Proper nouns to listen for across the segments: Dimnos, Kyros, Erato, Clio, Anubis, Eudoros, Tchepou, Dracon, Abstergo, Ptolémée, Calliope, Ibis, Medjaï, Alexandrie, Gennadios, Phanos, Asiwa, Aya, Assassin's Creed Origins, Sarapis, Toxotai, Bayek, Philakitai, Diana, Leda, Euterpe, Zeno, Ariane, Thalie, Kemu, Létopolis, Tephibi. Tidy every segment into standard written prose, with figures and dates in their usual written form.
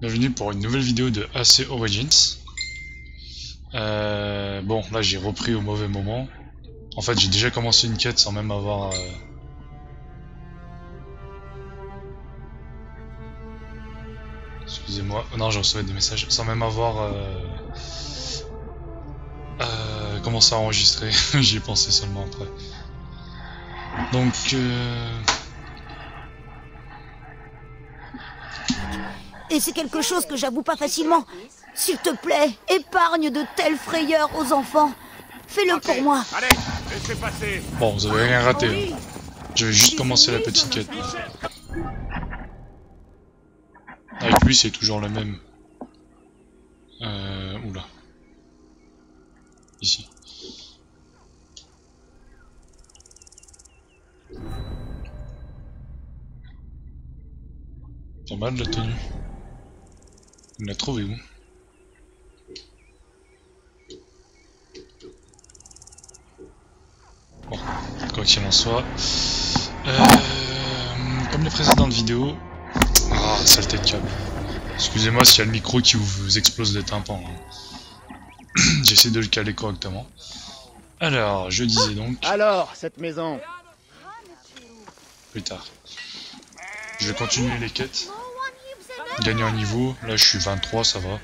Bienvenue pour une nouvelle vidéo de AC Origins. Bon, là j'ai repris au mauvais moment. En fait, j'ai déjà commencé une quête sans même avoir... Excusez-moi, non, j'ai reçu des messages. Sans même avoir... commencé à enregistrer. J'y ai pensé seulement après. Donc... Et c'est quelque chose que j'avoue pas facilement. S'il te plaît, épargne de telles frayeurs aux enfants. Fais-le pour moi. Allez, laissez passer. Bon, vous avez rien raté. Oui. Je vais juste commencer la petite quête. Avec lui, c'est toujours le même. Oula. Ici. Pas mal la tenue. On l'a trouvé où? Bon, quoi qu'il en soit. Comme les précédentes vidéos. Ah, saleté de câble. Excusez-moi s'il y a le micro qui vous explose les tympans. Hein. J'essaie de le caler correctement. Alors, je disais donc. Alors, cette maison. Plus tard. Je vais continuer les quêtes. Gagner un niveau, là je suis 23, ça va.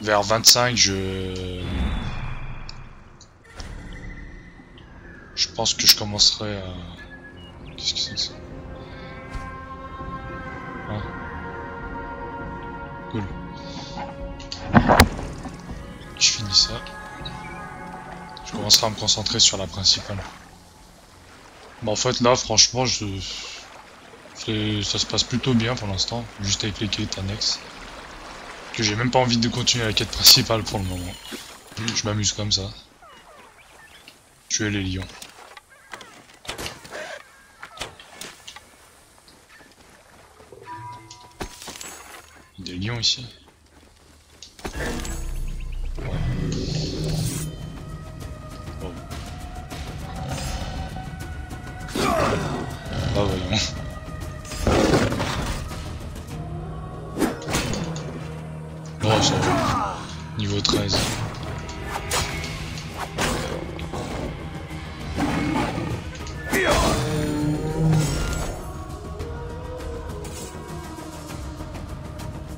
Vers 25, je pense que je commencerai à... Qu'est-ce que c'est que ça? Ah. Cool. Je finis ça. Je commencerai à me concentrer sur la principale. Mais en fait là, franchement, je... Ça se passe plutôt bien pour l'instant, juste avec les quêtes annexes. Que j'ai même pas envie de continuer la quête principale pour le moment. Je m'amuse comme ça. Tuer les lions. Il y a des lions ici. Ouais. Oh. Ah voyons. Niveau 13.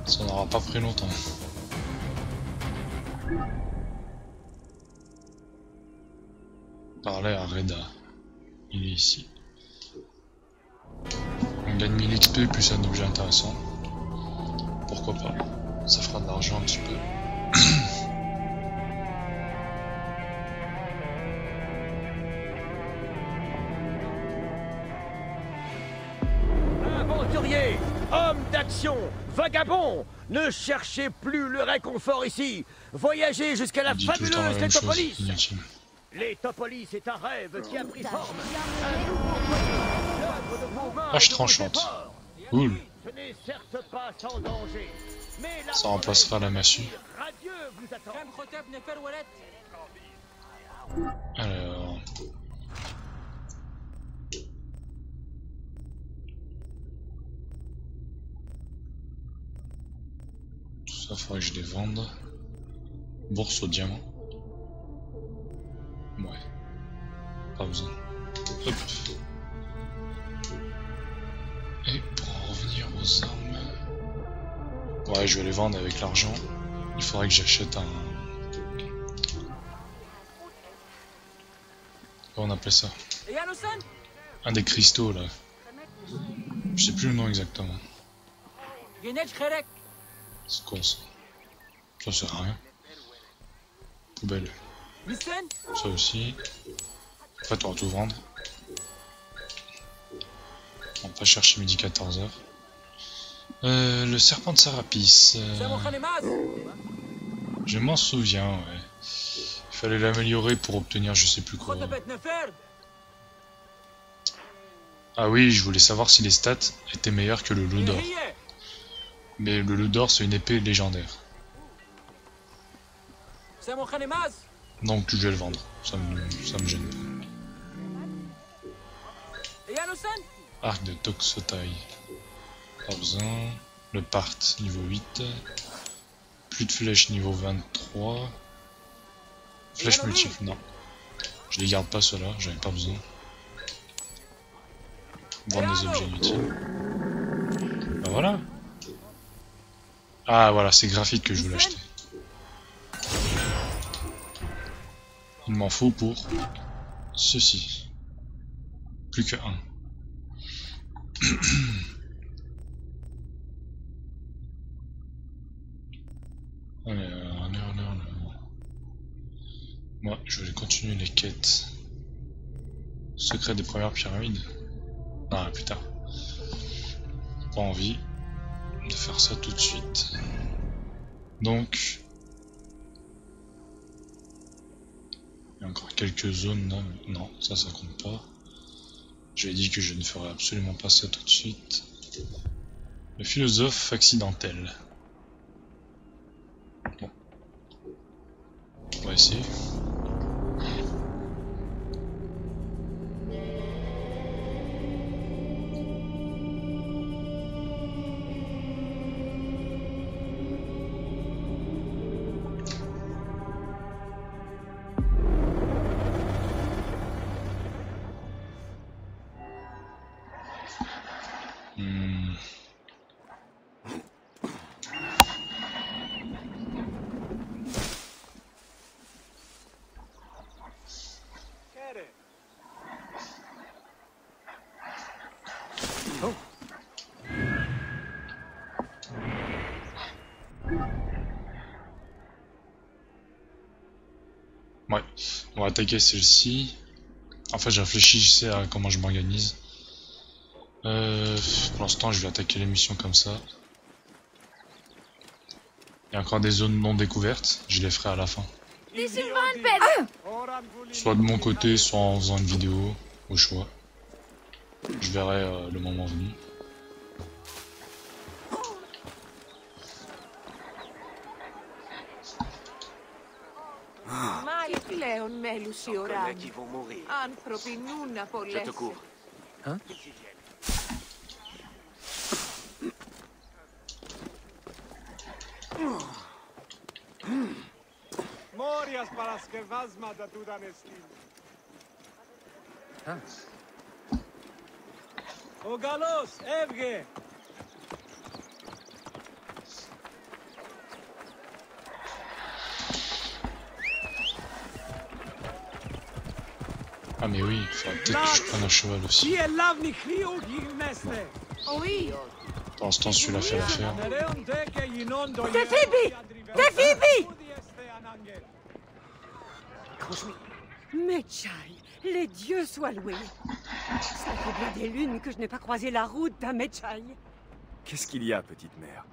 Ça n'aura pas pris longtemps. Parler à Reda. Il est ici. On gagne 1000 XP plus un objet intéressant. Pourquoi pas? Ça fera de l'argent un petit peu. Aventurier, homme d'action, vagabond, ne cherchez plus le réconfort ici. Voyagez jusqu'à la fabuleuse Létopolis. Létopolis est un rêve qui a pris forme. Ah, je tranchante. Cool. Ce n'est certes pas sans danger. Ça remplacera la massue. Alors... Tout ça, il faudrait que je les vende. Bourse au diamant. Ouais. Pas besoin. Hop. Et pour en revenir aux armes... Ouais, je vais les vendre avec l'argent. Il faudrait que j'achète un... Comment on appelle ça? Un des cristaux, là. Je sais plus le nom exactement. C'est quoi ça? Ça sert à rien. Poubelle. Ça aussi. En fait, on va tout vendre. On va pas chercher midi 14h. Le serpent de Sarapis. Je m'en souviens, ouais. Il fallait l'améliorer pour obtenir je sais plus quoi. Ah oui, je voulais savoir si les stats étaient meilleurs que le loup d'or. Mais le loup d'or, c'est une épée légendaire. Donc je vais le vendre, ça me gêne pas. Arc de Toxotai. Pas besoin. Le part niveau 8. Plus de flèches niveau 23. Flèches multiples, non. Je les garde pas ceux-là, j'avais pas besoin. Vendre des objets inutiles. Bah voilà. Ah voilà, c'est graphite que je voulais acheter. Il m'en faut pour ceci. Plus que 1. Moi, je vais continuer les quêtes. Secret des premières pyramides. Ah, plus tard. Pas envie de faire ça tout de suite. Donc, il y a encore quelques zones là. Non, ça, ça compte pas. J'ai dit que je ne ferai absolument pas ça tout de suite. Le philosophe accidentel. Bon. On va essayer. Ouais, on va attaquer celle-ci. En fait, je réfléchissais à comment je m'organise. Pour l'instant, je vais attaquer les missions comme ça. Il y a encore des zones non découvertes, je les ferai à la fin. Soit de mon côté, soit en faisant une vidéo, au choix. Je verrai le moment venu. Qui vont mourir. Je te couvre. Hein? Hein? Ah mais oui, il faudrait peut-être que je prenne un cheval aussi. Bon. Pour l'instant, celui-là fait l'affaire. Tephibi! Tephibi! Medjaï, les dieux soient loués. Ça fait bien des lunes que je n'ai pas croisé la route d'un Medjaï. Qu'est-ce qu'il y a, petite mère?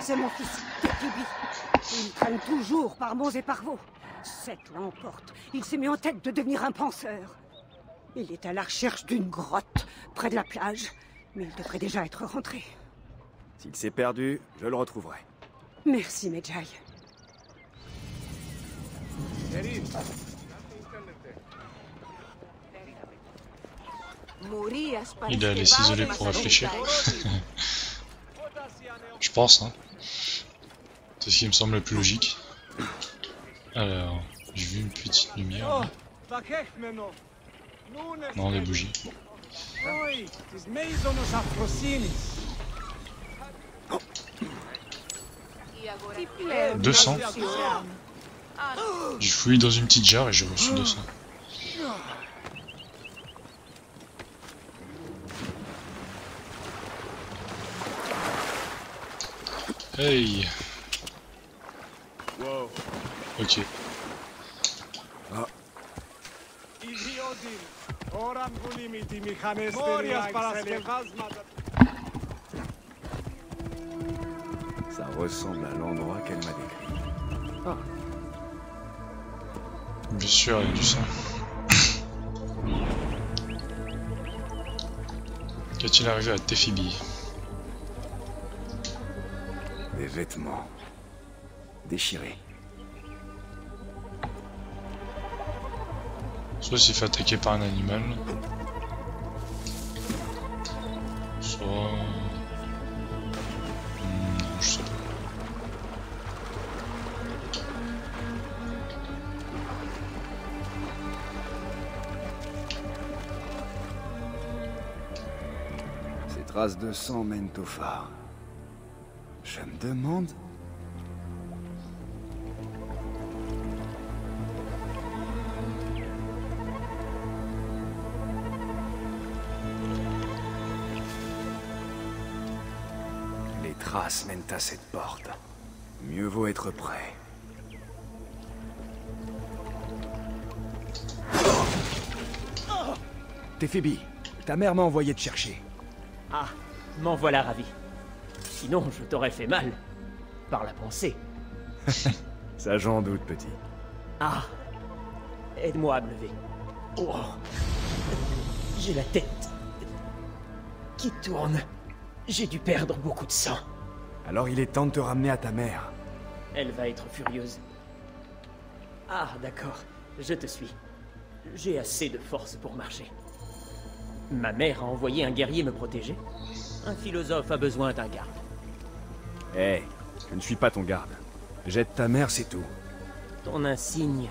C'est mon fils, Tephibi. Il traîne toujours par monts et par veaux. Cette l'emporte. Il s'est mis en tête de devenir un penseur. Il est à la recherche d'une grotte, près de la plage. Mais il devrait déjà être rentré. S'il s'est perdu, je le retrouverai. Merci, Medjaï. Il est allé s'isoler pour réfléchir. Je pense, hein. C'est ce qui me semble le plus logique. Alors, j'ai vu une petite lumière. Là. Non, des bougies. Bon. 200. J'ai fouillé dans une petite jarre et j'ai reçu 200. Hey! Wow. Ok. Ah. Ça ressemble à l'endroit qu'elle m'a décrit. Ah. Bien sûr, il y a du sang. Qu'est-il arrivé à Tephibi? Des vêtements déchirés. Soit il s'est fait attaquer par un animal. Soit... traces de sang mènent au phare. Je me demande... Les traces mènent à cette porte. Mieux vaut être prêt. Tephibi, ta mère m'a envoyé te chercher. Ah, m'en voilà ravi. Sinon, je t'aurais fait mal. Par la pensée. Ça, j'en doute, petit. Ah, aide-moi à me lever. Oh. J'ai la tête... qui tourne. J'ai dû perdre beaucoup de sang. Alors il est temps de te ramener à ta mère. Elle va être furieuse. Ah, d'accord. Je te suis. J'ai assez de force pour marcher. Ma mère a envoyé un guerrier me protéger. Un philosophe a besoin d'un garde. Hé, hey, je ne suis pas ton garde. Jette ta mère, c'est tout. Ton insigne,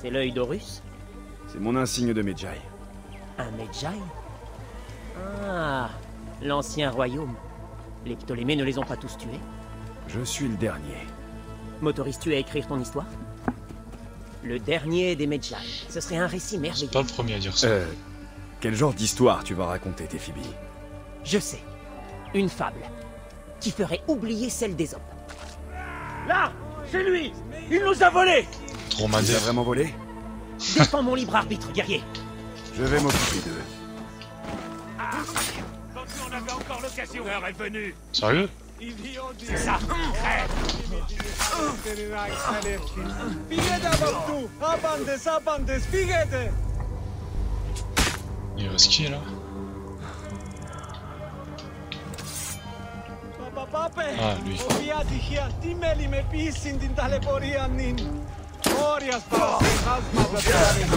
c'est l'œil d'Horus? C'est mon insigne de Medjaï. Un Medjaï? Ah, l'ancien royaume. Les Ptolémées ne les ont pas tous tués? Je suis le dernier. M'autorises-tu à écrire ton histoire? Le dernier des Medjaï. Ce serait un récit merveilleux. Pas le premier à dire ça. Quel genre d'histoire tu vas raconter, Tephibi? Je sais. Une fable. Qui ferait oublier celle des hommes. Là, c'est lui. Il nous a volés. Trop mal. Il a vraiment volé? Défends mon libre arbitre, guerrier. Je vais m'occuper d'eux. Ah, quand on avait encore l'occasion. L'heure est venue. Sérieux? Ça crève. Il va skier là. Ah, lui.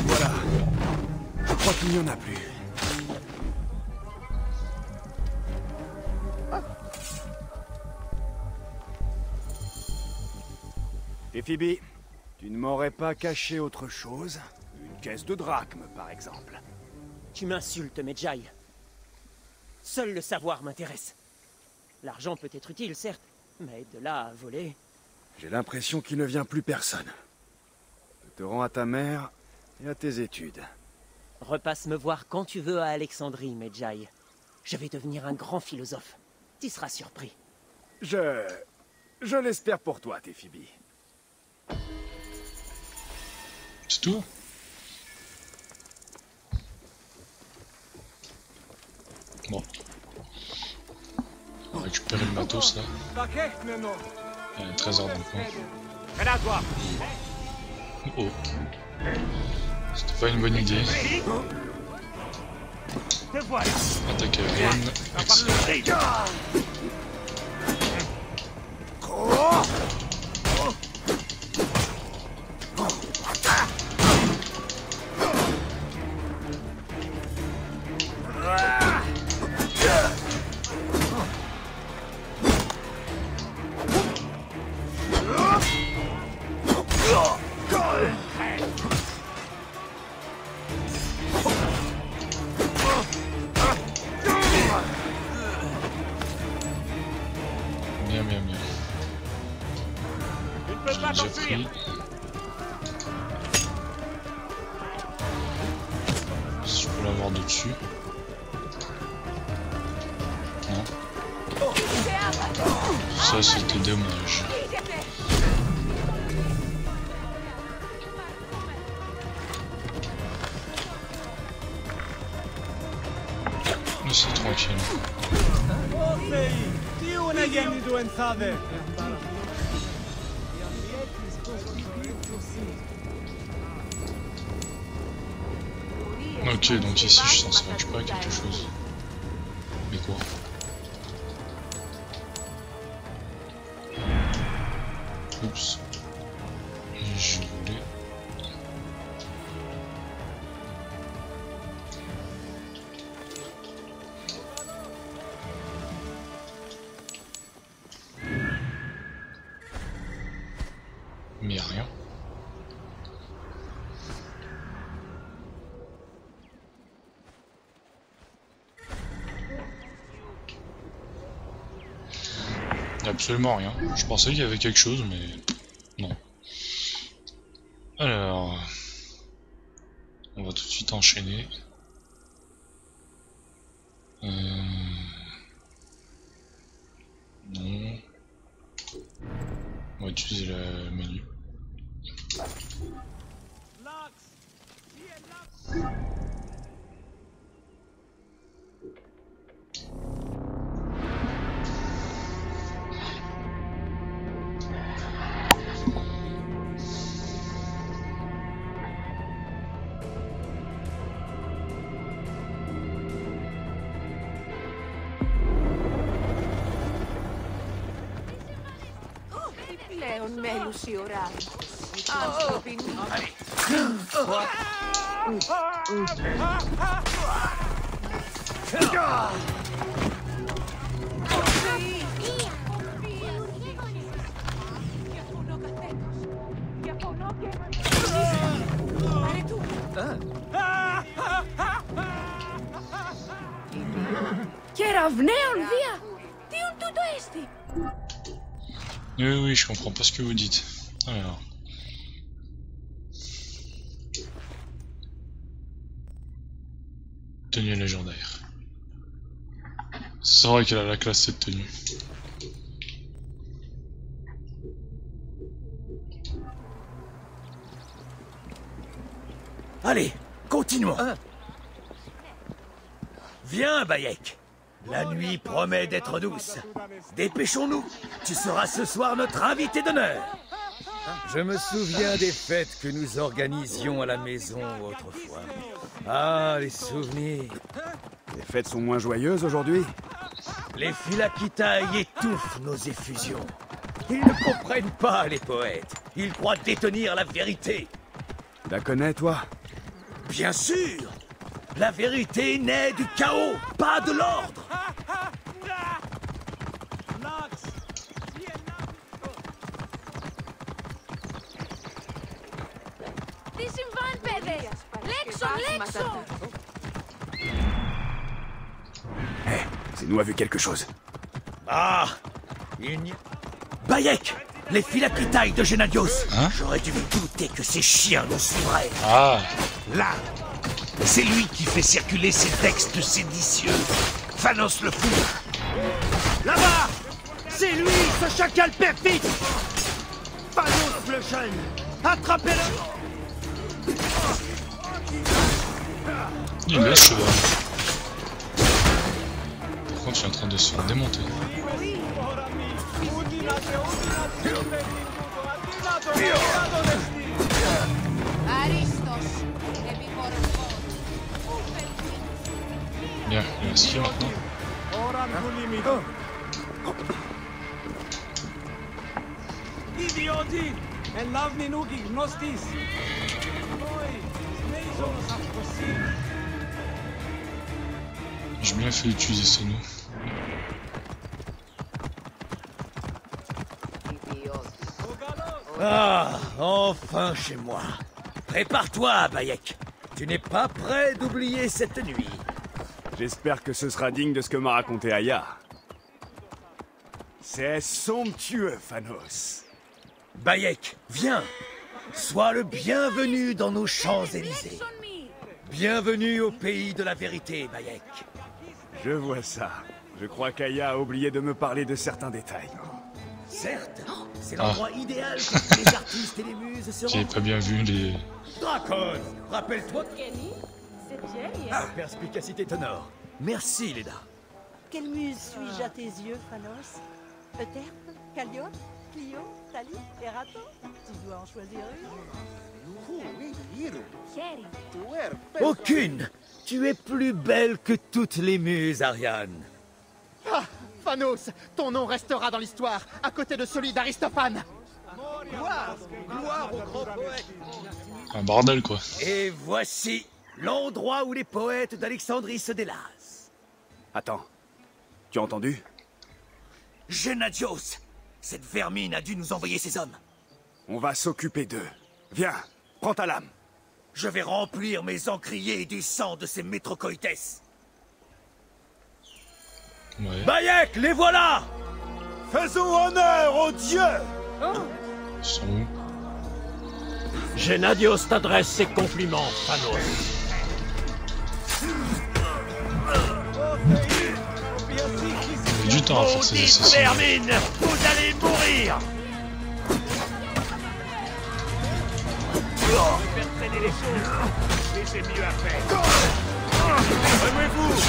Voilà. Je crois qu'il n'y en a plus. Tephibi, tu ne m'aurais pas caché autre chose? Une caisse de drachmes, par exemple. Tu m'insultes, Medjaï. Seul le savoir m'intéresse. L'argent peut être utile, certes, mais de là à voler... J'ai l'impression qu'il ne vient plus personne. Je te rends à ta mère et à tes études. Repasse me voir quand tu veux à Alexandrie, Medjaï. Je vais devenir un grand philosophe. Tu seras surpris. Je l'espère pour toi, Tephibi. C'est tout ? Bon. On va récupérer le matos là. Il y a un trésor dans le coin. Oh. C'était pas une bonne idée. Attaque à Ariane. Excellent. Ok, donc ici je suis censé récupérer quelque chose. Mais quoi? Oups. Je voulais... mais rien. Absolument rien. Je pensais qu'il y avait quelque chose, mais non. Alors... on va tout de suite enchaîner. Non. On va utiliser le menu. Oui, je comprends pas ce que vous dites. Alors... tenue légendaire. C'est vrai qu'elle a la classe cette tenue. Allez, continuons. Viens, Bayek. La nuit promet d'être douce. Dépêchons-nous. Tu seras ce soir notre invité d'honneur. Je me souviens des fêtes que nous organisions à la maison autrefois. Ah, les souvenirs. Les fêtes sont moins joyeuses aujourd'hui. Les Philakitai étouffent nos effusions. Ils ne comprennent pas les poètes. Ils croient détenir la vérité. La connais, toi? Bien sûr. La vérité naît du chaos, pas de l'ordre. Hé, Zeno a vu quelque chose. Ah, il n'y a... Bayek, les Philakitai de Gennadios. Hein? J'aurais dû me douter que ces chiens nous suivraient. Ah. Là, c'est lui qui fait circuler ces textes séditieux. Phanos le fou. Là-bas, c'est lui, ce chacal perfide. Phanos le jeune. Attrapez-le. Il me lâche, cheval. Par contre, je suis en train de se faire démonter. Bien, il y a un skill maintenant. J'ai bien fait utiliser ce nom. Ah, enfin chez moi. Prépare-toi, Bayek. Tu n'es pas prêt d'oublier cette nuit. J'espère que ce sera digne de ce que m'a raconté Aya. C'est somptueux, Phanos. Bayek, viens. Sois le bienvenu dans nos Champs-Élysées. Bienvenue au pays de la vérité, Bayek. Je vois ça. Je crois qu'Aya a oublié de me parler de certains détails. Certes, c'est l'endroit idéal pour les artistes et les muses se rencontrent. J'ai pas bien vu les... Dracon, rappelle-toi... perspicacité t'honore. Merci, Leda. Quelle muse suis-je à tes yeux, Phanos? Euterpe, Calliope, Clio, Thalie, Erato? Tu dois en choisir une. Aucune! Tu es plus belle que toutes les muses, Ariane. Ah, Phanos, ton nom restera dans l'histoire, à côté de celui d'Aristophane. Gloire, gloire aux grands poètes. Un bordel, quoi. Et voici l'endroit où les poètes d'Alexandrie se délassent. Attends, tu as entendu? Gennadios, cette vermine a dû nous envoyer ses hommes. On va s'occuper d'eux. Viens. Prends ta lame. Je vais remplir mes encriers du sang de ces métrocoïtesses. Ouais. Bayek, les voilà! Faisons honneur aux dieux. Oh. Gennadios t'adresse ses compliments, Phanos. Du temps à forcer les assassins. Vous allez mourir. Faire traîner les choses, mais c'est mieux à faire. Remuez-vous.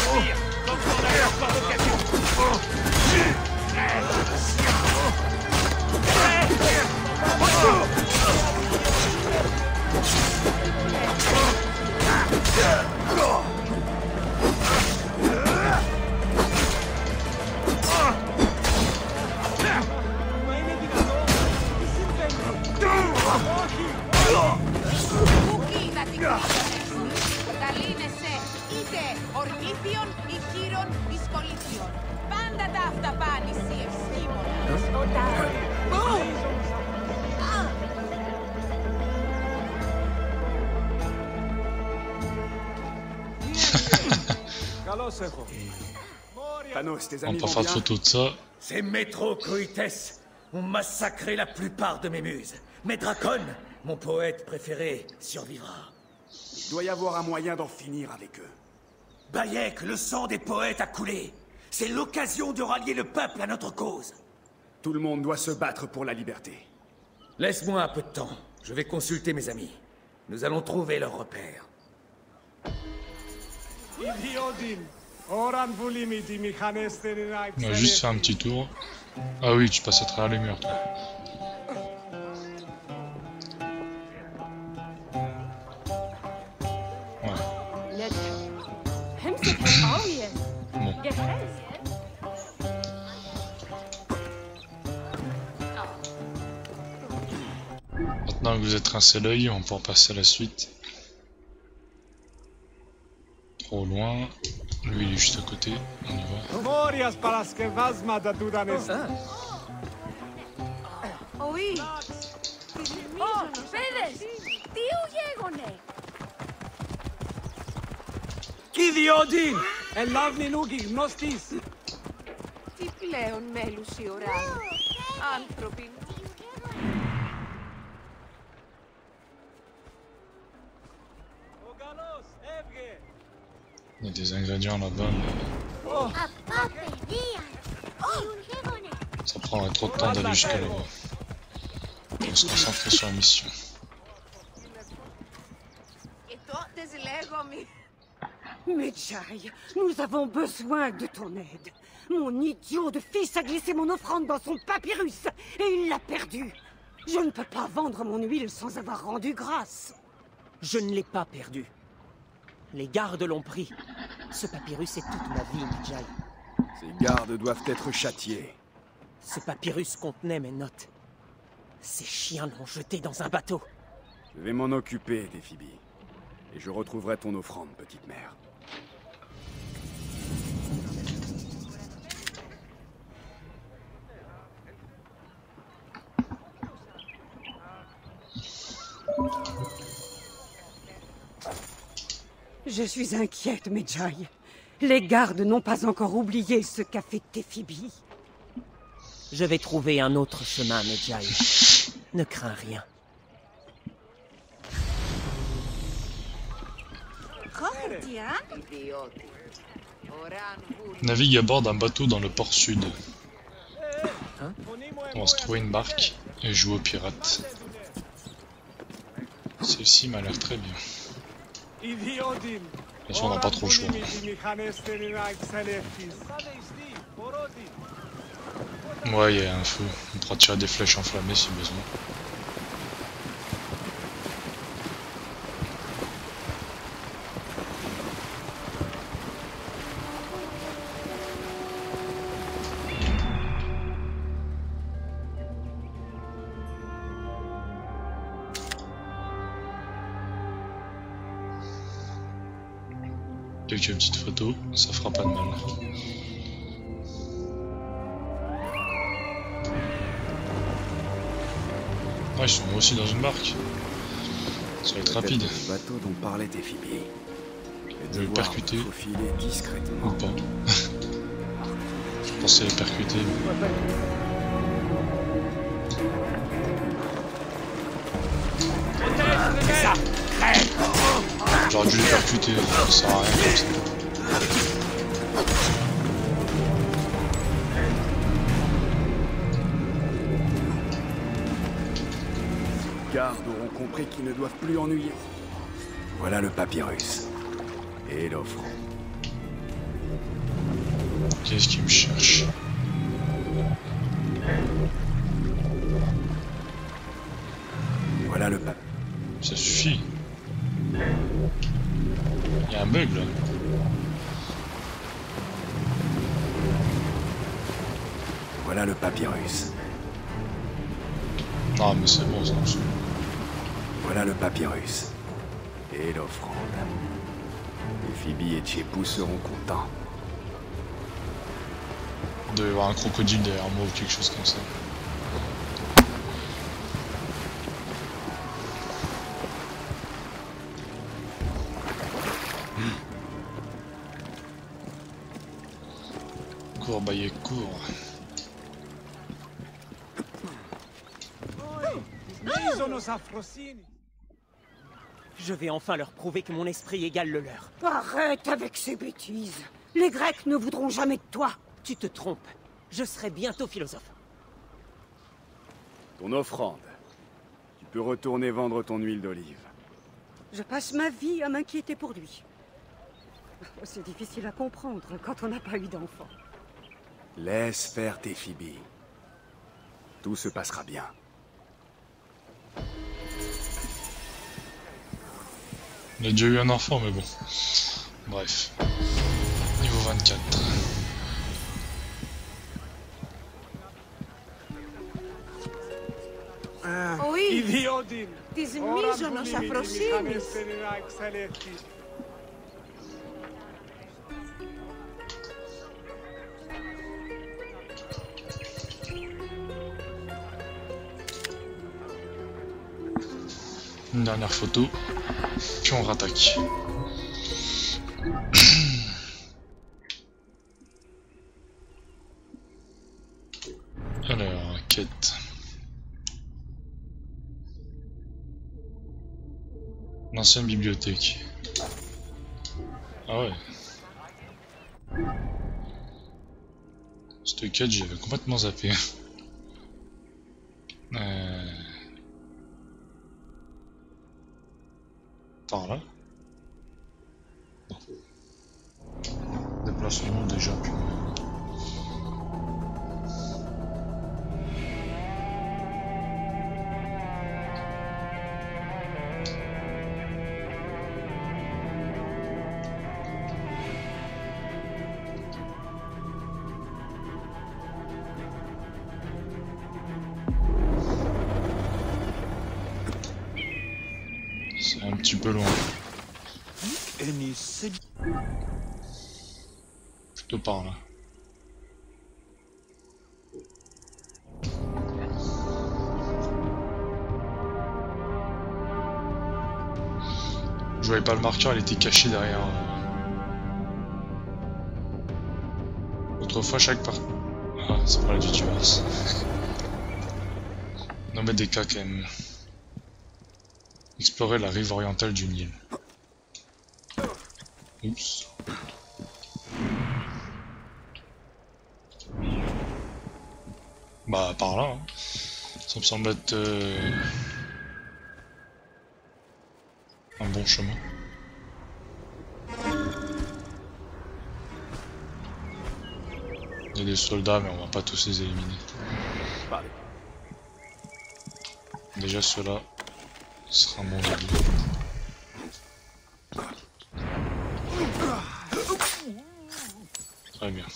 On peut faire une photo de ça. Ces métrocoïtes ont massacré la plupart de mes muses. Mais Dracon, mon poète préféré, survivra. Il doit y avoir un moyen d'en finir avec eux. Bayek, le sang des poètes a coulé. C'est l'occasion de rallier le peuple à notre cause. Tout le monde doit se battre pour la liberté. Laisse-moi un peu de temps. Je vais consulter mes amis. Nous allons trouver leur repère. On va juste faire un petit tour. Ah oui, tu passes à travers les murs, toi. Ouais. Bon. Maintenant que vous êtes rincé l'œil, on peut en passer à la suite. Trop loin. Lui il est juste à côté, on y va. Il y a des ingrédients là-bas, mais... ça prendrait trop de temps d'aller jusqu'à là-bas. On se concentre sur la mission. Medjaï, nous avons besoin de ton aide. Mon idiot de fils a glissé mon offrande dans son papyrus et il l'a perdue. Je ne peux pas vendre mon huile sans avoir rendu grâce. Je ne l'ai pas perdue. Les gardes l'ont pris. Ce papyrus est toute ma vie, Medjaï. Ces gardes doivent être châtiés. Ce papyrus contenait mes notes. Ces chiens l'ont jeté dans un bateau. Je vais m'en occuper, Tephibi. Et je retrouverai ton offrande, petite mère. Je suis inquiète, Medjaï. Les gardes n'ont pas encore oublié ce qu'a fait Tephibi. Je vais trouver un autre chemin, Medjaï. Ne crains rien. Navigue à bord d'un bateau dans le port sud. Hein? On va se trouver une barque et jouer aux pirates. Celle-ci m'a l'air très bien. Bien sûr, on n'a pas trop le choix. Ouais, il y a un feu. On pourra tirer des flèches enflammées si besoin. Quelques petites photos, ça fera pas de mal. Ouais, je tombe aussi dans une barque. Ça va être rapide. Le bateau dont parlait Tephibi. Je vais le percuter. Ou pas. Je pensais le percuter. J'aurais dû le percuter, ça sert à rien comme ça. Les gardes auront compris qu'ils ne doivent plus ennuyer. Voilà le papyrus. Et l'offre. Qu'est-ce qu'il me cherche? Voilà le papyrus. Ça suffit. Il y a un bug là. Voilà le papyrus. Ah mais c'est bon ça. Voilà le papyrus. Et l'offrande. Phoebe et Tchepou seront contents. Il doit y avoir un crocodile derrière moi ou quelque chose comme ça. Cours, Bayek, cours. Je vais enfin leur prouver que mon esprit égale le leur. Arrête avec ces bêtises. Les Grecs ne voudront jamais de toi. Tu te trompes. Je serai bientôt philosophe. Ton offrande. Tu peux retourner vendre ton huile d'olive. Je passe ma vie à m'inquiéter pour lui. C'est difficile à comprendre quand on n'a pas eu d'enfant. Laisse faire Tephibi. Tout se passera bien. On a déjà eu un enfant, mais bon. Bref. Niveau 24. Oui. Tes ennemis, je n'en s'approchent. Une dernière photo. Puis on rattaque. Alors, quête. L'ancienne bibliothèque. Ah ouais. Cette quête, j'avais complètement zappé. Par là. Déplacement déjà. Un petit peu loin. Plutôt par là. Je voyais pas le marqueur, il était caché derrière. Autrefois chaque part. Ah, c'est pas là du tueur. Non mais des cas quand même. Explorer la rive orientale du Nil. Oups. Bah par là. Hein. Ça me semble être un bon chemin. Il y a des soldats, mais on va pas tous les éliminer. Déjà ceux-là. Ce sera mon début. Très bien.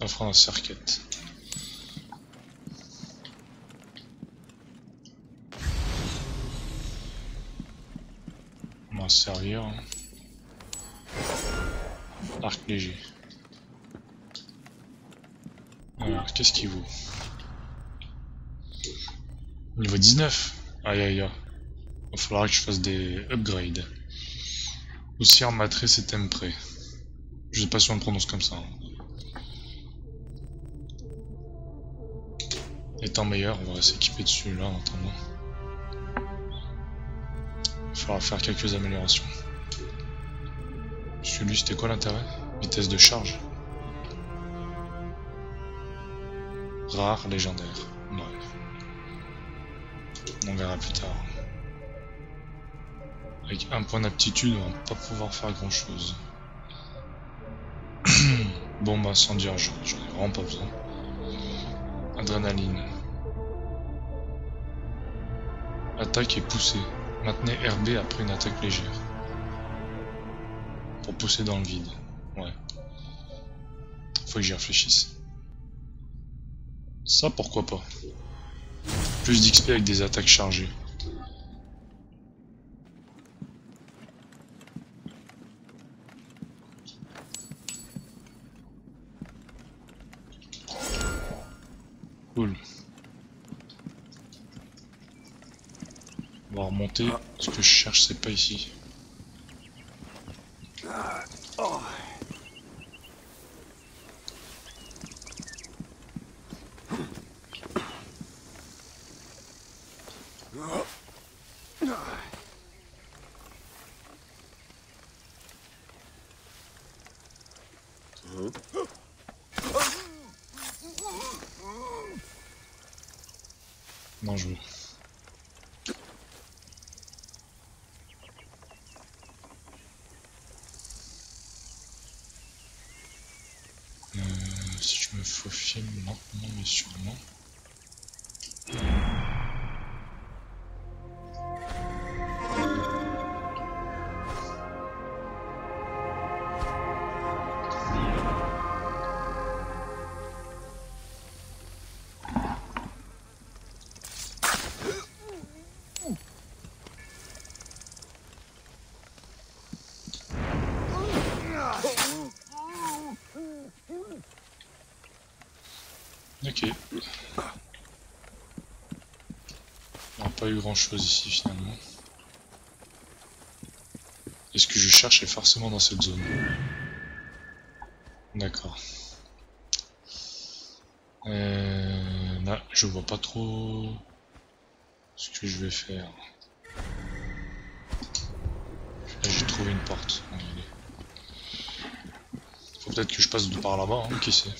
On fera un circuit. va se servir. Arc léger. Alors, qu'est-ce qu'il vaut? Niveau 19. Aïe aïe aïe. Il faudra que je fasse des upgrades. Poussière matrice et tempré. Je sais pas si on le prononce comme ça. Étant meilleur, on va s'équiper de celui-là en attendant. Il faudra faire quelques améliorations. Celui-là, c'était quoi l'intérêt? Vitesse de charge. Rare, légendaire. Ouais. On verra plus tard. Avec un point d'aptitude, on va pas pouvoir faire grand chose. Bon bah sans dire, j'en ai vraiment pas besoin. Adrénaline. Attaque et poussée. Maintenez RB après une attaque légère. Pour pousser dans le vide. Ouais. Faut que j'y réfléchisse. Ça pourquoi pas. Plus d'XP avec des attaques chargées. Cool. On va remonter. Ce que je cherche, c'est pas ici. Non, je veux. Si je me faufile lentement mais sûrement. Ok. On n'a pas eu grand chose ici finalement. Et ce que je cherche est forcément dans cette zone. D'accord. Là, je vois pas trop ce que je vais faire. Là, j'ai trouvé une porte. Faut peut-être que je passe de par là-bas, hein, qui sait.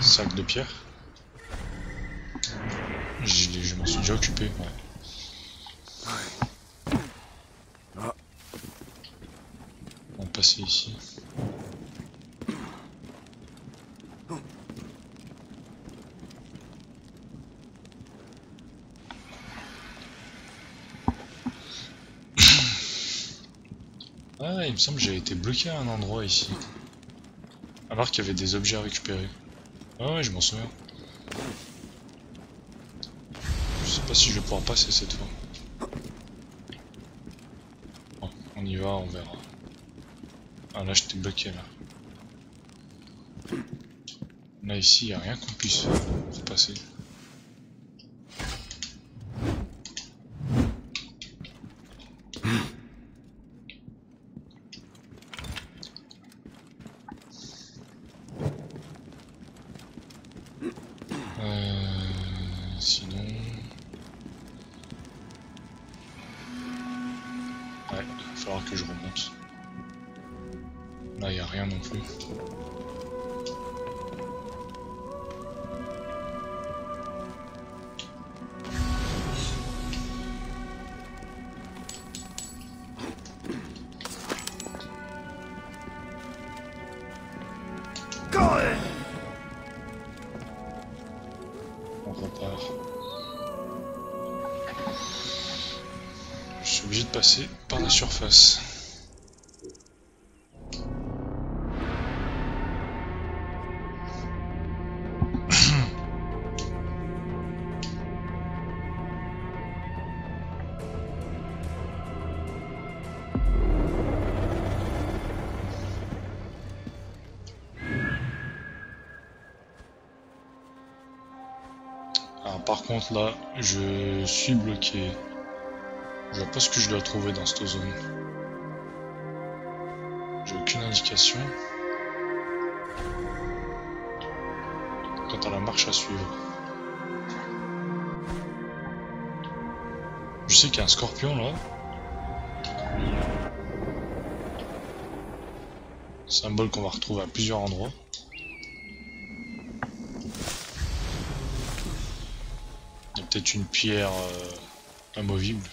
Sac de pierre. Je m'en suis déjà occupé. Ouais. Ah. On va passer ici. Ah, il me semble que j'ai été bloqué à un endroit ici. Alors qu'il y avait des objets à récupérer. Ah ouais, je m'en souviens. Je sais pas si je vais pouvoir passer cette fois. Bon, on y va, on verra. Ah là, j'étais bloqué là. Là, ici, y a rien qu'on puisse faire pour passer. Je suis obligé de passer par la surface. par contre là je suis bloqué. Je vois pas ce que je dois trouver dans cette zone. J'ai aucune indication. Quant à la marche à suivre. Je sais qu'il y a un scorpion là. Symbole qu'on va retrouver à plusieurs endroits. Il y a peut-être une pierre amovible.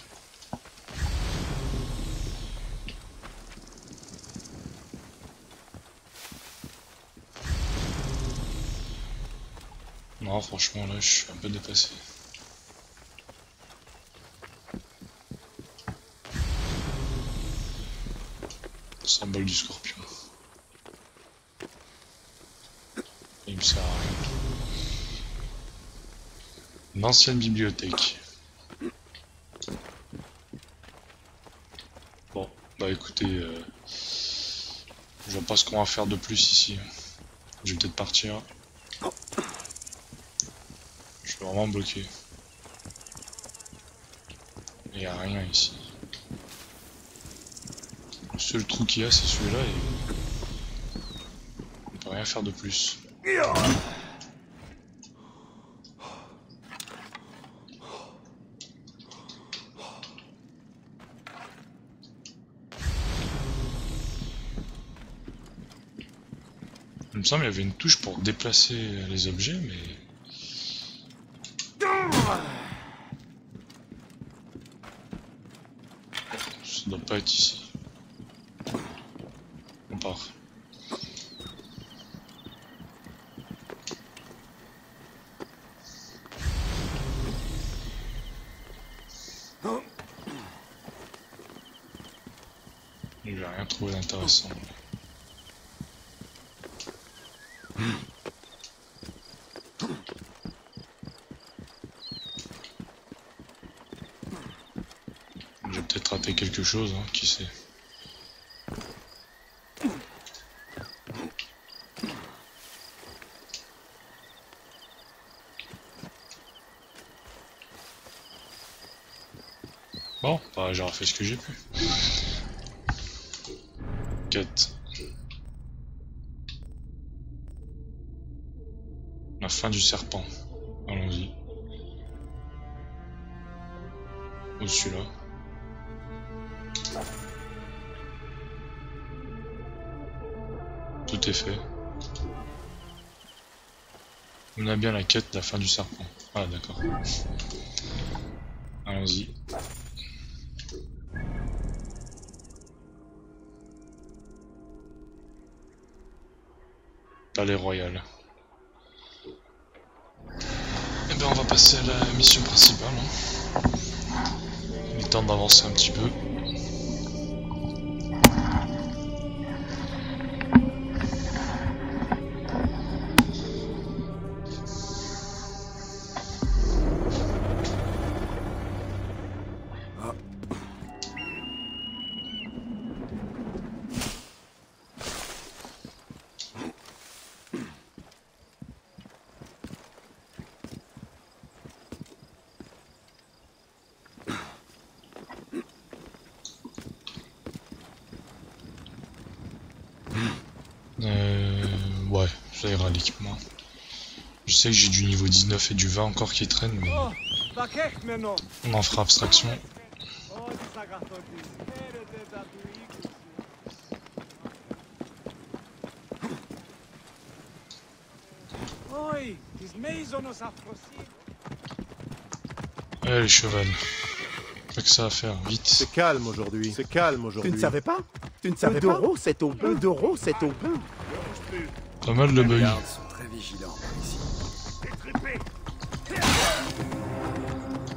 Non, franchement, là, je suis un peu dépassé. Symbole du scorpion. Il me sert à rien. Une ancienne bibliothèque. Bon, bah écoutez, je vois pas ce qu'on va faire de plus ici. Je vais peut-être partir. Je suis vraiment bloqué. Il n'y a rien ici. Le seul trou qu'il y a, c'est celui-là et on peut rien faire de plus. Il me semble qu'il y avait une touche pour déplacer les objets, mais... ça doit pas être ici. On part. Je n'ai rien trouvé d'intéressant. Quelque chose, hein, qui sait. Bon, bah j'aurais fait ce que j'ai pu. 4. La fin du serpent. Allons-y. Au-dessus là. Tout est fait. On a bien la quête de la fin du serpent. Ah d'accord. Allons-y. Palais royal. Et ben on va passer à la mission principale. Il est temps d'avancer un petit peu. Ouais, ça ira l'équipement. Je sais que j'ai du niveau 19 et du 20 encore qui traînent, mais on en fera abstraction. Allez les chevals, pas que ça à faire, vite. C'est calme aujourd'hui, c'est calme aujourd'hui. Tu ne savais pas? Tu ne savais pas? Eudoros, c'est au bain, Eudoros, c'est au bain. Pas mal de bugs.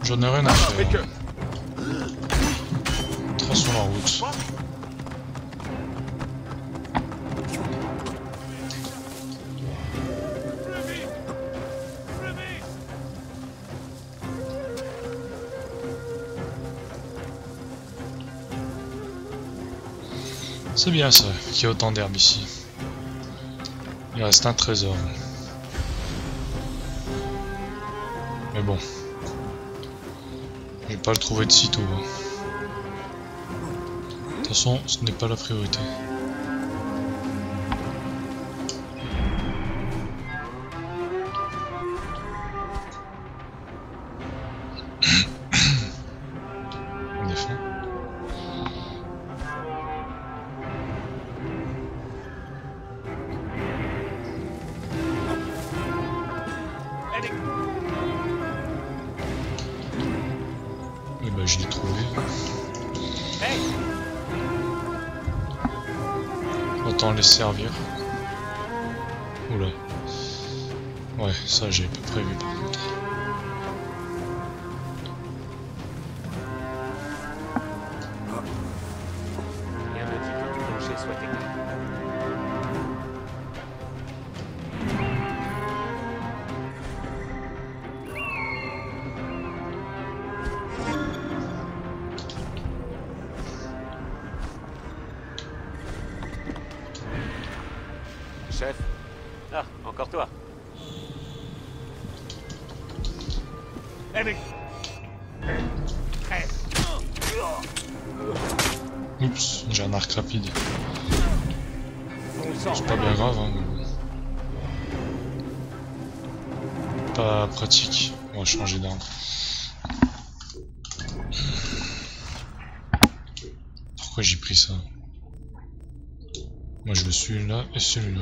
J'en ai rien à faire. Traçons la route. C'est bien ça, qu'il y a autant d'herbe ici. Il reste un trésor. Mais Mais bon. Je vais pas le trouver de sitôt. Hein. De toute façon, ce n'est pas la priorité. Servir. Oula. Ouais, ça j'avais pas prévu par contre. Rien ne dit que du plancher soit rapide. C'est pas bien grave, hein. Pas pratique. On va changer d'arme. Pourquoi j'ai pris ça? Moi je veux celui-là et celui-là.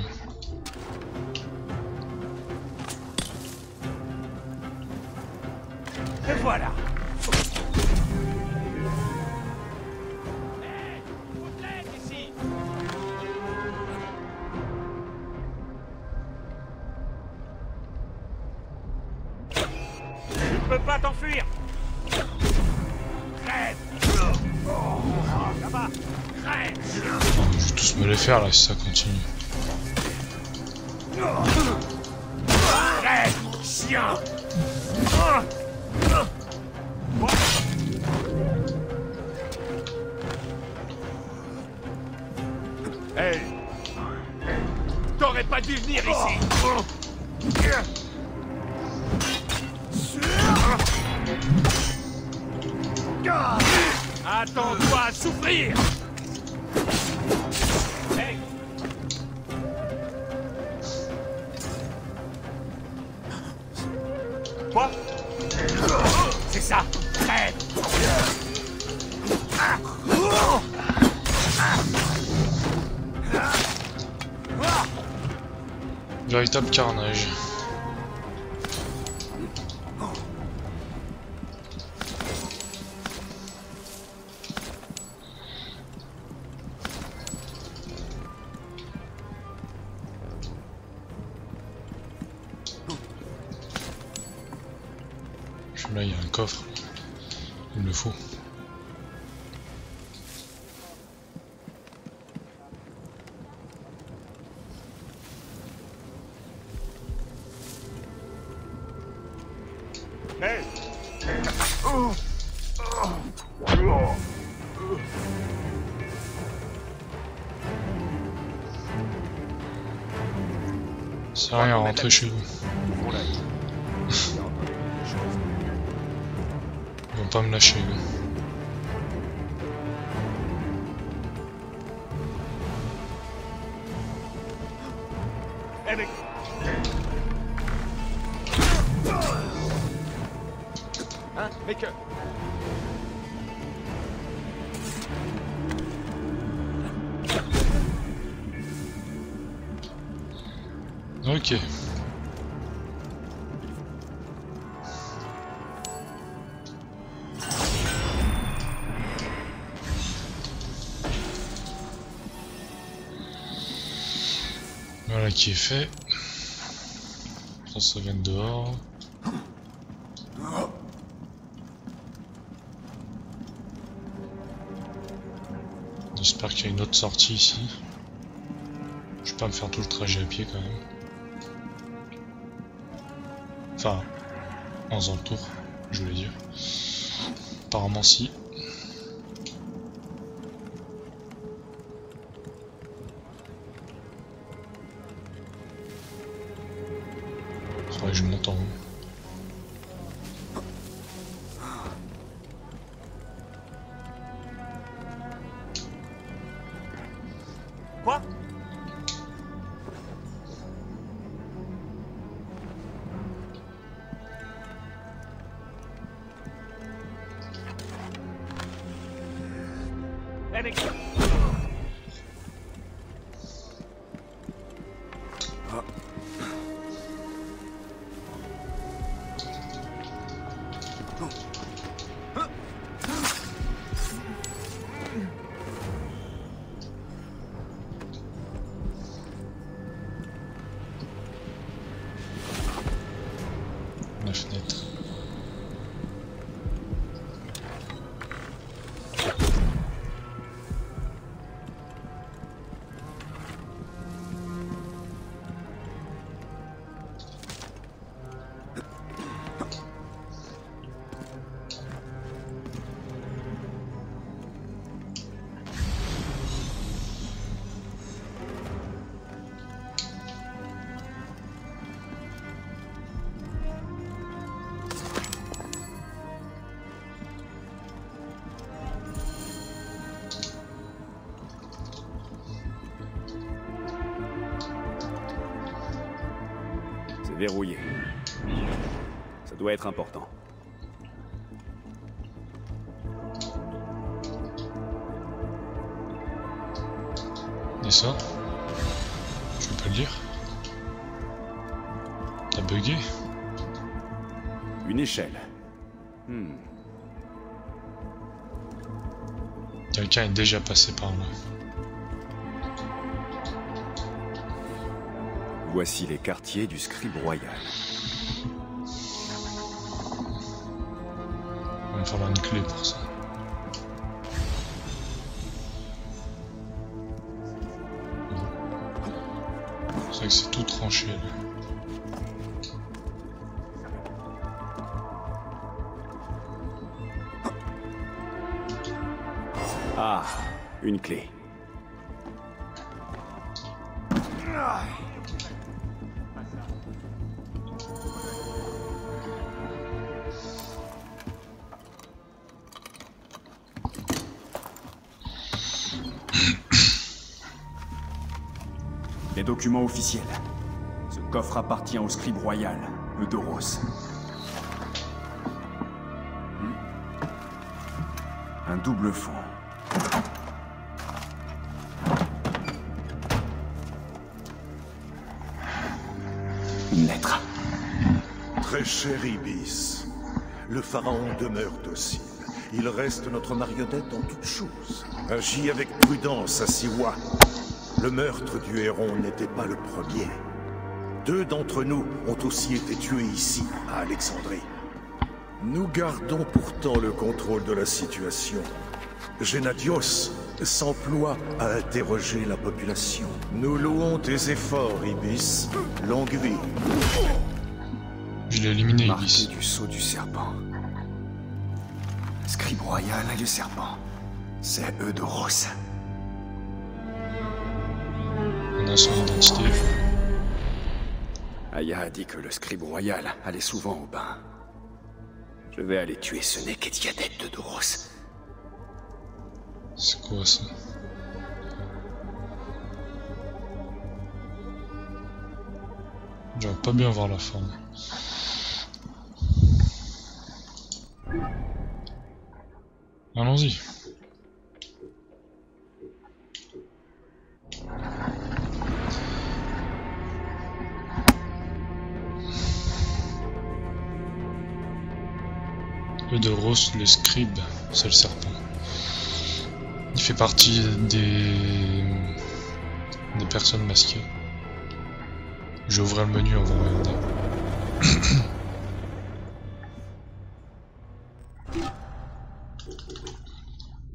Et voilà. Là si ça continue. Hey, t'aurais pas dû venir ici. Attends-toi à souffrir. Véritable carnage. Là, il y a un coffre. Il me faut. Ça rien rentrer chez nous. Ils vont pas me lâcher. Hein, mais que... Ok. Voilà qui est fait. Ça vient de dehors. J'espère qu'il y a une autre sortie ici. Je vais pas me faire tout le trajet à pied quand même. Enfin, en faisant le tour, je voulais dire. Apparemment, si. Faudrait que je monte en haut. Quoi? Verrouillé. Ça doit être important. Et ça? Je peux pas le lire. T'as bugué? Une échelle. Quelqu'un est déjà passé par là. Voici les quartiers du scribe royal. Il va me falloir une clé pour ça. C'est vrai que c'est tout tranché là. Ah, une clé. Document officiel. Ce coffre appartient au scribe royal, Eudoros. Un double fond. Une lettre. Très cher Ibis, le pharaon demeure docile. Il reste notre marionnette en toutes choses. Agis avec prudence, Asiwa. Le meurtre du héron n'était pas le premier. Deux d'entre nous ont aussi été tués ici, à Alexandrie. Nous gardons pourtant le contrôle de la situation. Gennadios s'emploie à interroger la population. Nous louons tes efforts, Ibis. Longue vie. Je l'ai éliminé, Ibis. Marqué du sceau du serpent. Scribe royal et le serpent. C'est Eudoros. Son identité. Aya a dit que le scribe royal allait souvent au bain. Je vais aller tuer ce nez qui diadète de Doros. C'est quoi ça? Je vais pas bien voir la forme. Allons-y. Eudoros, le scribe, c'est le serpent. Il fait partie des personnes masquées. Je vais ouvrir le menu, on va regarder.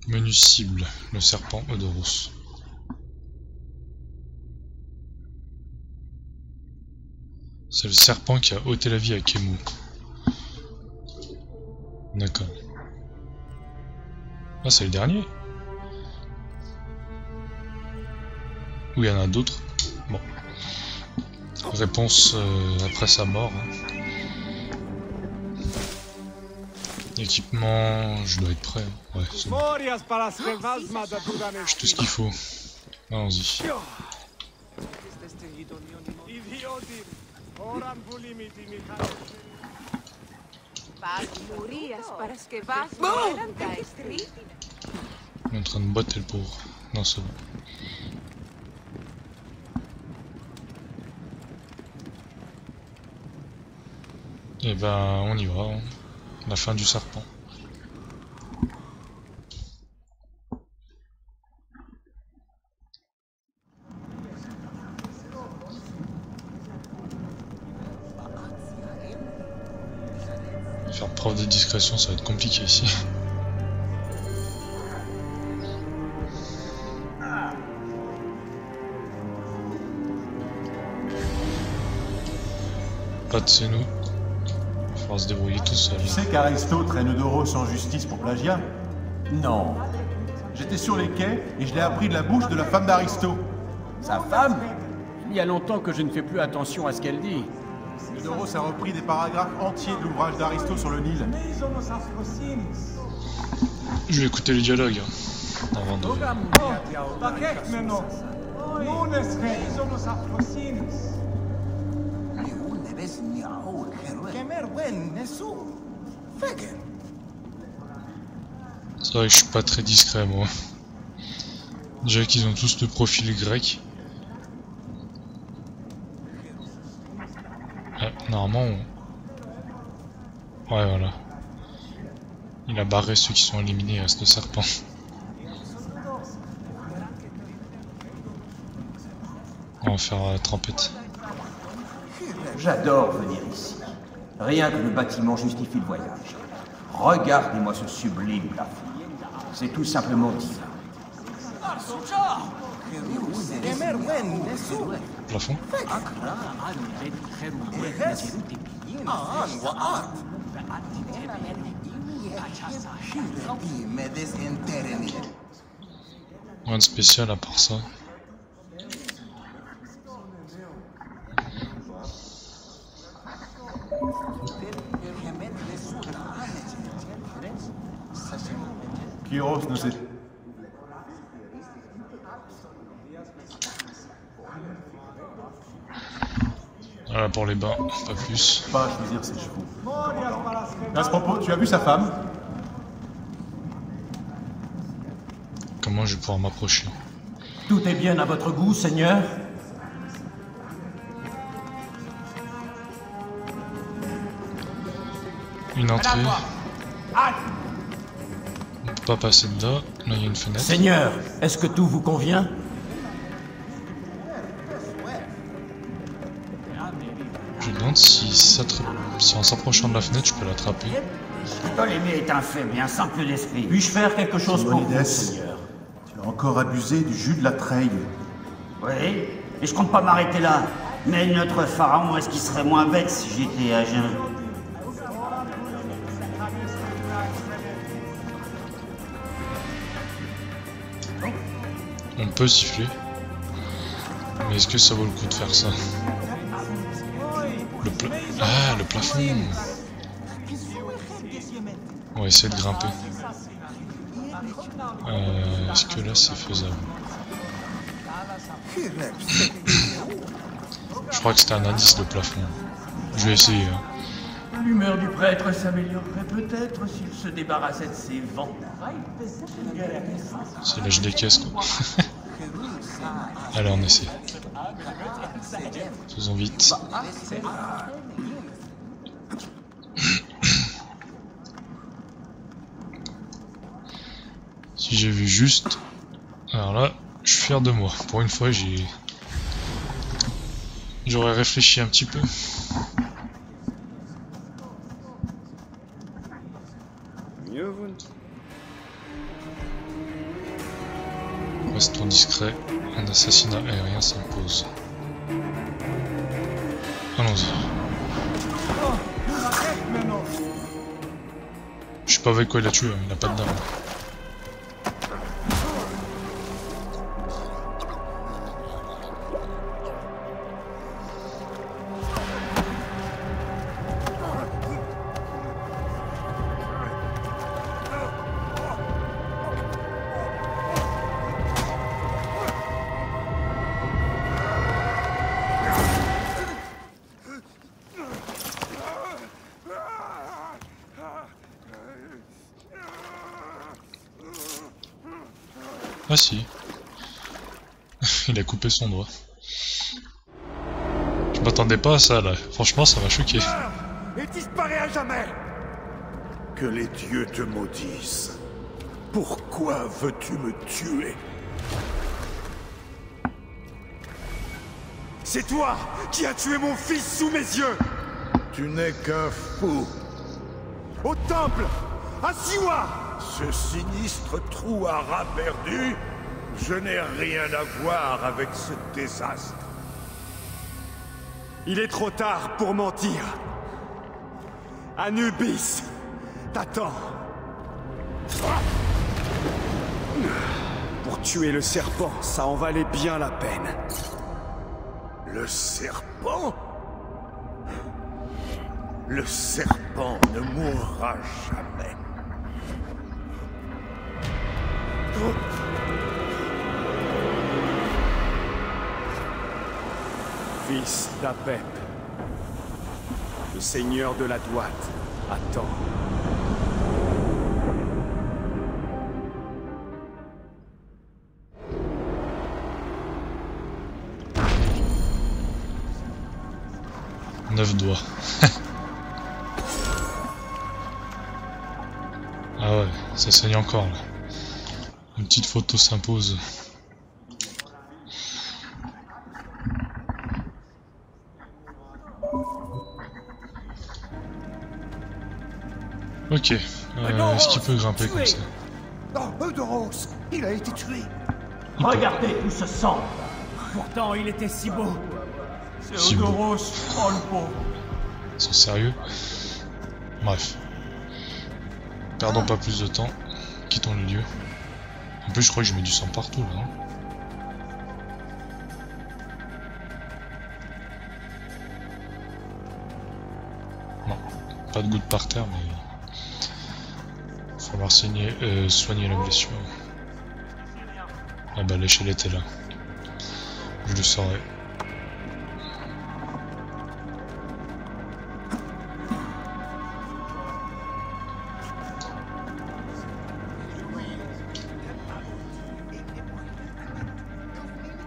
Menu cible, le serpent Eudoros. C'est le serpent qui a ôté la vie à Kemu. D'accord. Ah, c'est le dernier. Ou il y en a d'autres. Bon. Réponse après sa mort. Hein. Équipement, je dois être prêt. Ouais, c'est bon. J'ai tout ce qu'il faut. Allons-y. Il est en train de botter le pauvre. Non, c'est bon. Et ben, on y va. Hein. La fin du serpent. Faire preuve de discrétion, ça va être compliqué ici. Pas de chez nous. Il faudra se débrouiller tout seul. Tu sais qu'Aristo traîne Eudoros en justice pour plagiat? Non. J'étais sur les quais et je l'ai appris de la bouche de la femme d'Aristo. Sa femme? Il y a longtemps que je ne fais plus attention à ce qu'elle dit. Eudoros a repris des paragraphes entiers de l'ouvrage d'Aristo sur le Nil. Je vais écouter les dialogues avant de... C'est vrai que je suis pas très discret moi. Déjà qu'ils ont tous le profil grec. Normalement, ouais, voilà. Il a barré ceux qui sont éliminés à ce serpent. On va faire trompette. J'adore venir ici. Rien que le bâtiment justifie le voyage. Regardez-moi ce sublime plafond. C'est tout simplement divin. Plafond. Rien de spécial à part ça. Kyros nous est... Voilà pour les bains, pas plus. Pas à choisir ses chevaux. À ce propos, tu as vu sa femme? Comment je vais pouvoir m'approcher? Tout est bien à votre goût, Seigneur. Une entrée. On peut pas passer dedans. Là, il y a une fenêtre. Seigneur, est-ce que tout vous convient? Si en s'approchant de la fenêtre, je peux l'attraper. Ptolémée est un fait bien simple d'esprit. Puis-je faire quelque chose pour vous, Seigneur? Tu as encore abusé du jus de la treille. Oui, et je compte pas m'arrêter là. Mais notre pharaon, est-ce qu'il serait moins bête si j'étais à jeun? On peut siffler. Mais est-ce que ça vaut le coup de faire ça? Ah, le plafond. On va essayer de grimper. Est-ce que là c'est faisable? Je crois que c'était un indice de plafond. Je vais essayer. Hein. L'humeur du prêtre s'améliorerait peut-être s'il se débarrassait de ses vents. C'est l'âge des caisses quoi. Allez, on essaie. Faisons vite. Si j'ai vu juste... Alors là, je suis fier de moi. Pour une fois, j'ai... J'aurais réfléchi un petit peu. Restons discrets. Un assassinat aérien s'impose. Allons-y. Je sais pas avec quoi il a tué, il n'a pas de dame. Ah si. Il a coupé son doigt. Je m'attendais pas à ça là. Franchement, ça m'a choqué. Il disparaît à jamais. Que les dieux te maudissent. Pourquoi veux-tu me tuer? C'est toi qui as tué mon fils sous mes yeux. Tu n'es qu'un fou. Au temple, à Siwa. Ce sinistre trou à rats perdu, je n'ai rien à voir avec ce désastre. Il est trop tard pour mentir. Anubis t'attend. Pour tuer le serpent, ça en valait bien la peine. Le serpent? Le serpent ne mourra jamais. Fils d'Apep, le seigneur de la droite attend. Neuf doigts. Ah ouais, ça saigne encore là. Une petite photo s'impose. Ok, est-ce qu'il peut grimper comme ça? Oh, Eudoros, il a été tué. Regardez où ce sang. Pourtant, il était si beau. C'est Eudoros, oh le pauvre. Ils sont sérieux? Bref. Perdons pas plus de temps. Quittons le lieu. En plus, je crois que je mets du sang partout là. Hein. Non, pas de goutte par terre, mais. Falloir soigner la blessure. Ah bah l'échelle était là. Je le saurais.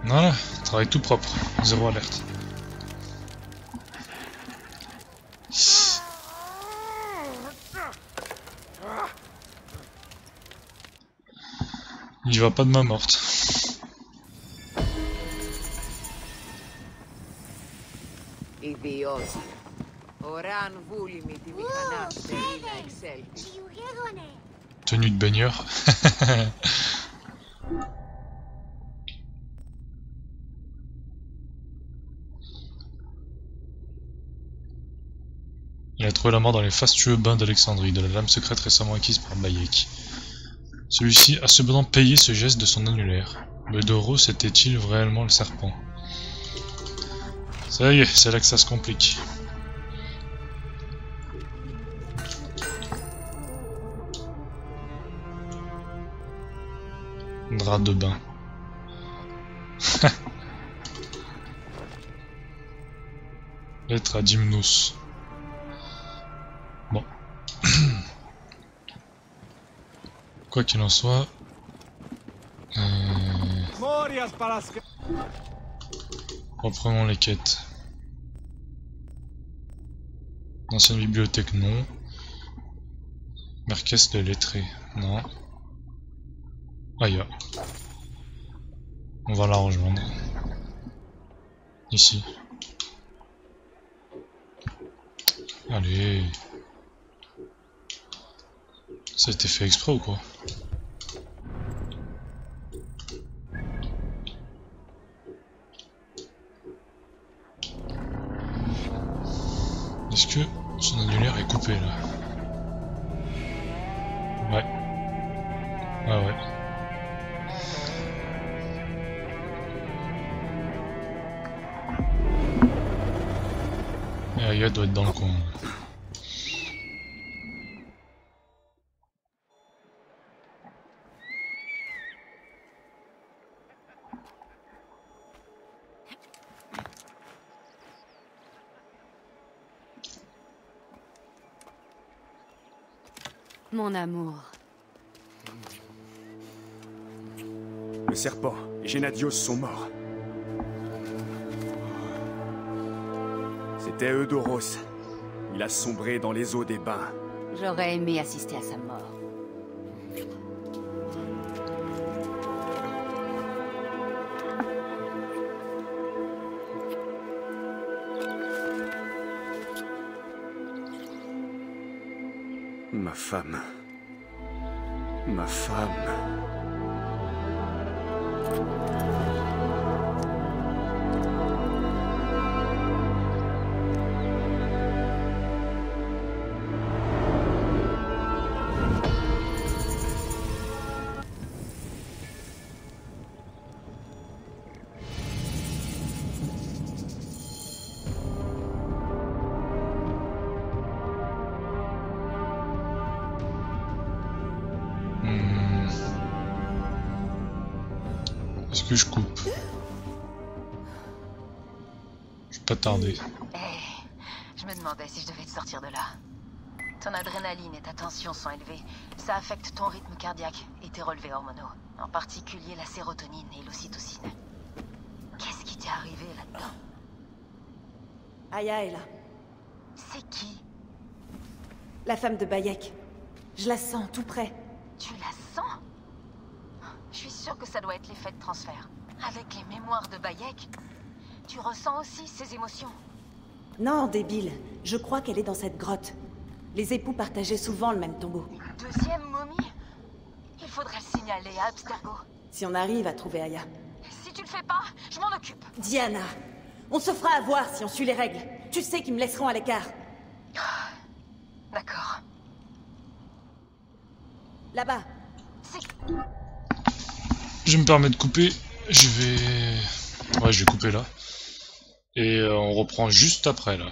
Voilà, travail tout propre, zéro alerte. Il va pas de main morte. Tenue de baigneur. Il a trouvé la mort dans les fastueux bains d'Alexandrie, de la lame secrète récemment acquise par Bayek. Celui-ci a cependant payé ce geste de son annulaire. Eudoros était-il réellement le serpent? Ça y est, c'est là que ça se complique. Drap de bain. Lettre à Dimnos. Bon. Quoi qu'il en soit... Reprenons les quêtes. Ancienne bibliothèque, non. Mercasse de lettré, non. Aya. On va la rejoindre. Ici. Allez. Ça a été fait exprès ou quoi? Est-ce que son annulaire est coupé là? Ouais. Ah ouais. Et Aya doit être dans le coin. Mon amour. Le serpent et Gennadios sont morts. C'était Eudoros. Il a sombré dans les eaux des bains. J'aurais aimé assister à sa mort. Ma femme. Ma femme. Que je coupe. Je vais pas tarder. Hey, je me demandais si je devais te sortir de là. Ton adrénaline et ta tension sont élevées. Ça affecte ton rythme cardiaque et tes relevés hormonaux. En particulier la sérotonine et l'ocytocine. Qu'est-ce qui t'est arrivé là-dedans? Aya est là. C'est qui? La femme de Bayek. Je la sens tout près. Tu la sens? Je suis sûre que ça doit être l'effet de transfert. Avec les mémoires de Bayek, tu ressens aussi ses émotions. Non, débile. Je crois qu'elle est dans cette grotte. Les époux partageaient souvent le même tombeau. Une deuxième momie? Il faudrait le signaler à Abstergo. Si on arrive à trouver Aya. Si tu le fais pas, je m'en occupe. Diana, on se fera avoir si on suit les règles. Tu sais qu'ils me laisseront à l'écart. D'accord. Là-bas. C'est... Je me permets de couper, je vais couper là, et on reprend juste après là.